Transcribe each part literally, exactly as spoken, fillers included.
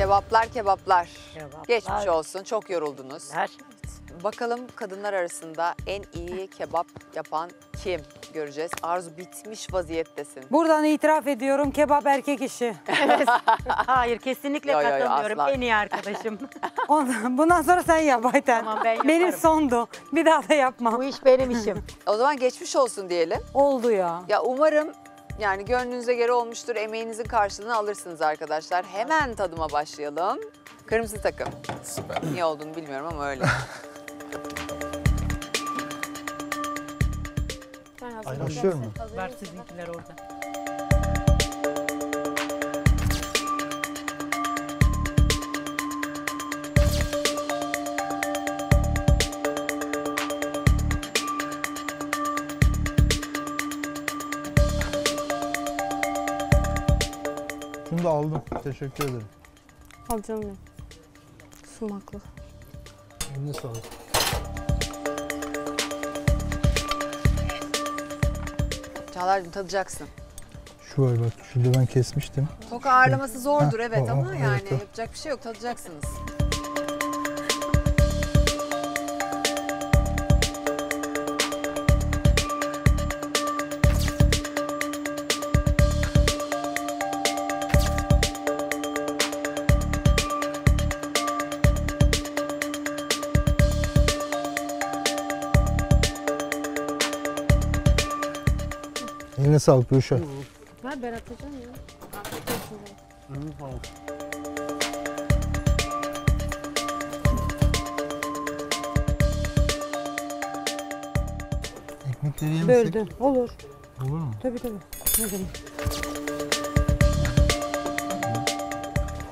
Kebaplar kebaplar. Kebaplar. Geçmiş olsun. Çok yoruldunuz. Her. Bakalım kadınlar arasında en iyi kebap yapan kim göreceğiz. Arzu bitmiş vaziyettesin. Buradan itiraf ediyorum, kebap erkek işi. Evet. Hayır, kesinlikle yo, yo, yo, katılmıyorum. Asla. En iyi arkadaşım. Ondan, bundan sonra sen yap Ayten. Tamam, ben yaparım. Benim sondu. Bir daha da yapmam. Bu iş benim işim. O zaman geçmiş olsun diyelim. Oldu ya. Ya umarım yani gönlünüze göre olmuştur. Emeğinizin karşılığını alırsınız arkadaşlar. Hemen tadıma başlayalım. Kırmızı takım. Süper. Niye olduğunu bilmiyorum ama öyle. Aynaşıyor mu? Var sizinkiler orada. Şunu da aldım. Teşekkür ederim. Al canım. Sumaklı. Eline sağlık. Çağlar'cığım tadacaksın. Şu var bak, şurada ben kesmiştim. Çok ağırlaması zordur ha, evet o, ama o, yani evet, yapacak bir şey yok, tadacaksınız. Eline sağlık Gülşah. Ben ben atacağım ya. Afiyet olsun. Eline sağlık. Ekmekleri yemişsek. Böldüm. Olur. Olur mu? Tabii tabii. Ne zaman?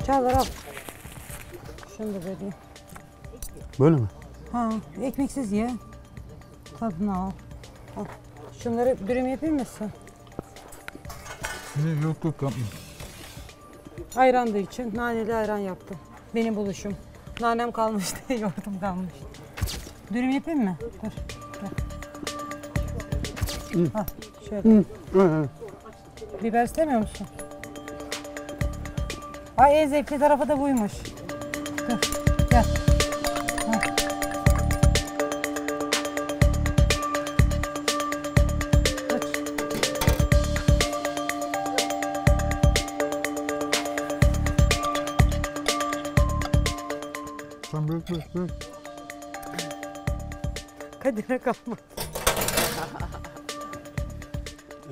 Çağlar al. Şunu da böyle. Böyle mi? Ha, ekmeksiz ye. Tadını al. Al. Şunları dürüm yapayım mı sen? Yok yok yapmayayım. Ayran da için naneli ayran yaptım. Benim buluşum. Nanem kalmıştı, yoğurdum kalmıştı. Dürüm yapayım mı? Dur. Hmm. Al şöyle. Hmm. Hmm. Biber istemiyor musun? Ay en zevkli tarafı da buymuş. Dur gel. Kadir'e kalma.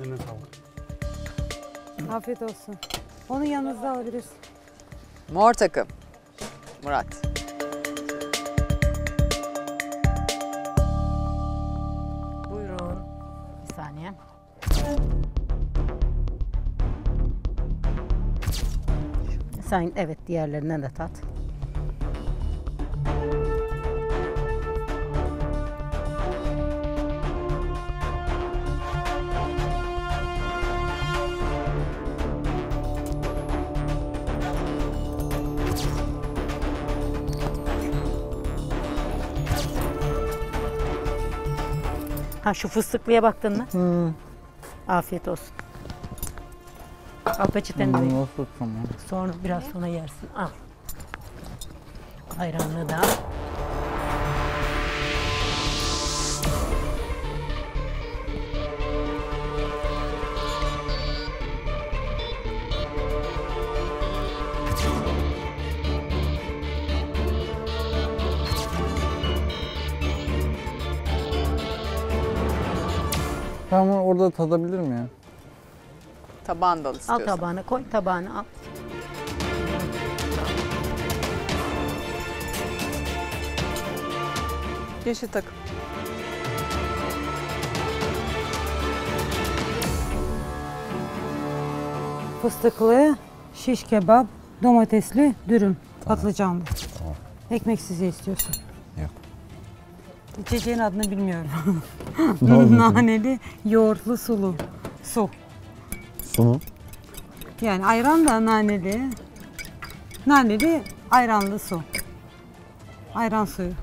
Eline sağlık. Afiyet olsun. Onu yanınızda alabilirsin. Mor takım. Murat. Buyurun. Bir saniye. Sen evet diğerlerinden de tat. Ha, şu fıstıklıya baktın mı? Hmm. Afiyet olsun. Al peçeteni de. Hmm, sonra biraz sonra yersin. Al. Ayranını da al. Tamam, orada tadabilir mi ya? Tabağını da al istiyorsan. Al tabağını, koy tabağını al. Yeşil takım. Fıstıklı, şiş kebap, domatesli dürüm, tamam. Patlıcanlı. Tamam. Ekmeksiz istiyorsun. İçeceğin adını bilmiyorum. Naneli, yoğurtlu sulu. Su. Su mu? Yani ayran da naneli. Naneli, ayranlı su. Ayran suyu.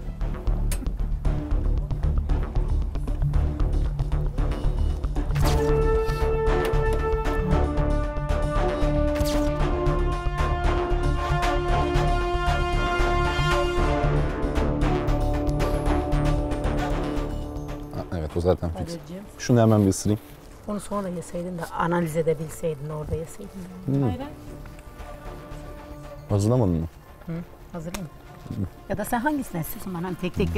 zaten fix. Şunu hemen bir ısırayım. Onu sonra yeseydin de analiz edebilseydin, orada yeseydin. Hmm. Hayır. Hazırlamadın mı? Hı, hazırlayayım. Ya da sen hangisini istiyorsun? Hani tek tek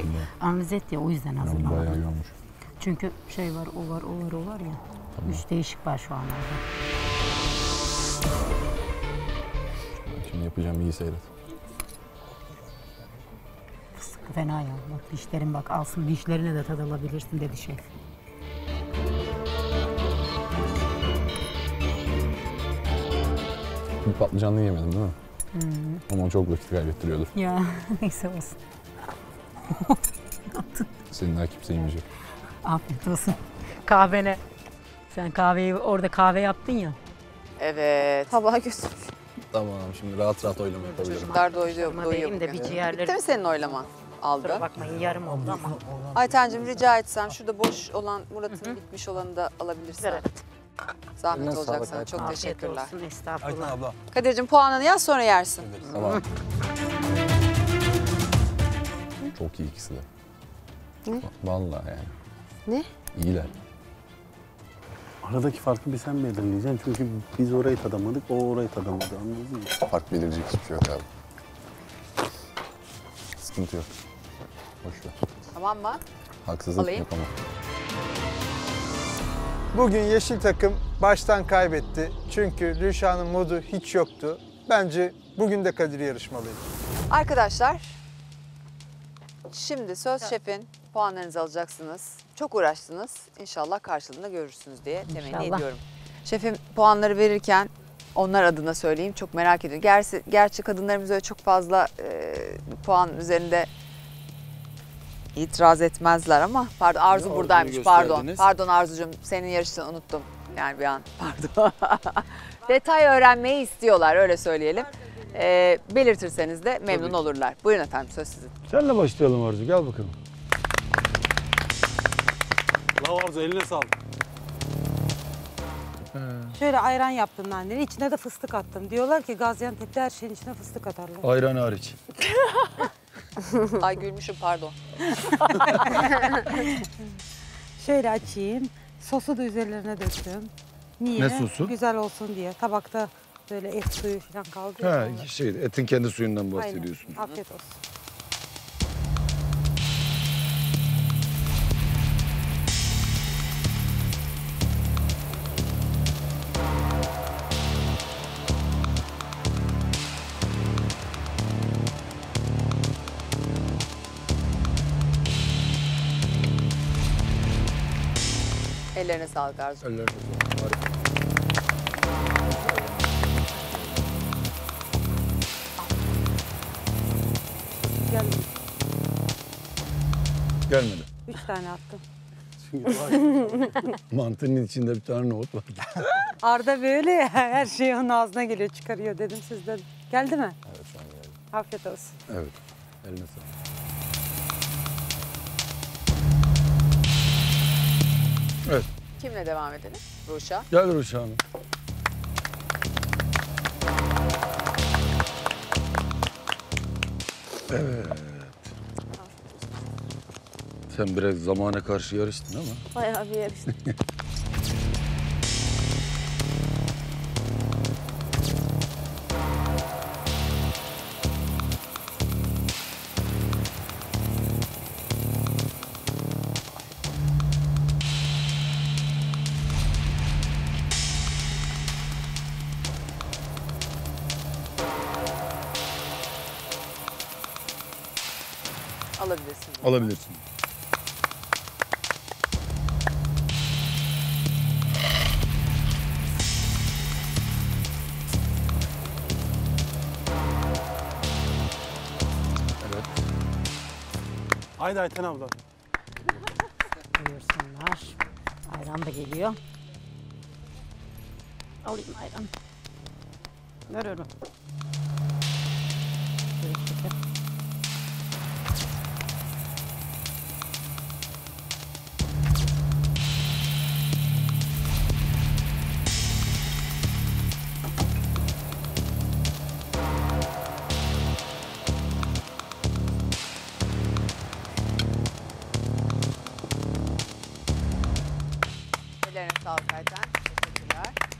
analiz et ya, o yüzden hazırlamadım. Bayağı yormuş. Çünkü şey var, o var, o var, o var ya. Tamam. Üç değişik var şu an orada. Şimdi yapacağım, iyi seyret. Fıstık fena ya. Bak dişlerin bak, alsın dişlerine de tad alabilirsin dedi şef. Bir patlıcanlı yemedim değil mi? Hmm. Ama çok vakit kaybettiriyordur. Ya neyse olsun. Senin daha kimse yemeyecek. Afiyet olsun. Kahvene. Sen kahveyi orada kahve yaptın ya. Evet. Tabağa götür. Tamam, şimdi rahat rahat oylama yapabilirim. Çocuklar doyuyor, doyuyor bugün. Bitti mi senin oylaman? Aldı. Kusura bakmayın, yarım oldu ama. Aytencim rica etsem şurada boş olan, Murat'ın bitmiş olanı da alabilirsen. Evet. Zahmet Eline olacak sana. Çok afiyet teşekkürler. Olsun, estağfurullah. Ayten abla. Kadir'cim puanını yaz, sonra yersin. Tamam. Çok iyi ikisi de. Ne? Vallahi yani. Ne? İyiler. Aradaki farkı bir sen belirleyeceksin çünkü biz orayı tadamadık, o orayı tadamadı, anladın mı? Fark belirleyecek hiçbir şey yok abi. Sıkıntı yok. Boş ver. Tamam mı? Haksızlık yok ama. Bugün yeşil takım baştan kaybetti çünkü Rüşa'nın modu hiç yoktu. Bence bugün de Kadir yarışmalıydı. Arkadaşlar, şimdi söz evet. şefin. Puanlarınızı alacaksınız. Çok uğraştınız. İnşallah karşılığında görürsünüz diye temenni İnşallah. ediyorum. Şefim puanları verirken onlar adına söyleyeyim. Çok merak ediyorum. Gerçi, gerçi kadınlarımız öyle çok fazla e, puan üzerinde itiraz etmezler ama pardon Arzu ya, buradaymış. Pardon. Pardon Arzucuğum, senin yarışını unuttum. Yani bir an pardon. Detay öğrenmeyi istiyorlar, öyle söyleyelim. E, belirtirseniz de memnun Tabii. olurlar. Buyurun efendim, söz sizin. Senle başlayalım Arzu, gel bakalım. Arzu, eline sağlık. He. Şöyle ayran yaptım ben de. İçine de fıstık attım. Diyorlar ki Gaziantep'te her şeyin içine fıstık atarlar. Ayran hariç. Ay gülmüşüm, pardon. Şöyle açayım. Sosu da üzerlerine döktüm. Niye? Ne sosu? Güzel olsun diye. Tabakta böyle et suyu falan kaldı. He, şey, etin kendi suyundan bahsediyorsun. Aynen. Afiyet olsun. Ellerine sağlık Arzu. Ellerine sağlık. Harika. Gelmedi. Gelmedi. Üç tane attım. Mantının içinde bir tane nohut var. Arda böyle ya, her şey onun ağzına geliyor, çıkarıyor dedim sizden. Geldi mi? Evet, sen geldi. Afiyet olsun. Evet, eline sağlık. Evet. Kimle devam edelim? Ruşa. Gel Ruşa Hanım. Evet. Sen biraz zamana karşı yarıştın ama. Bayağı bir yarıştın. Alabilirsin. Alabilirsin. Evet. Haydi Ayten abla. Buyursunlar. Ayran da geliyor. Alayım ayran. Görüyorum. Aptal Kalten. Teşekkürler.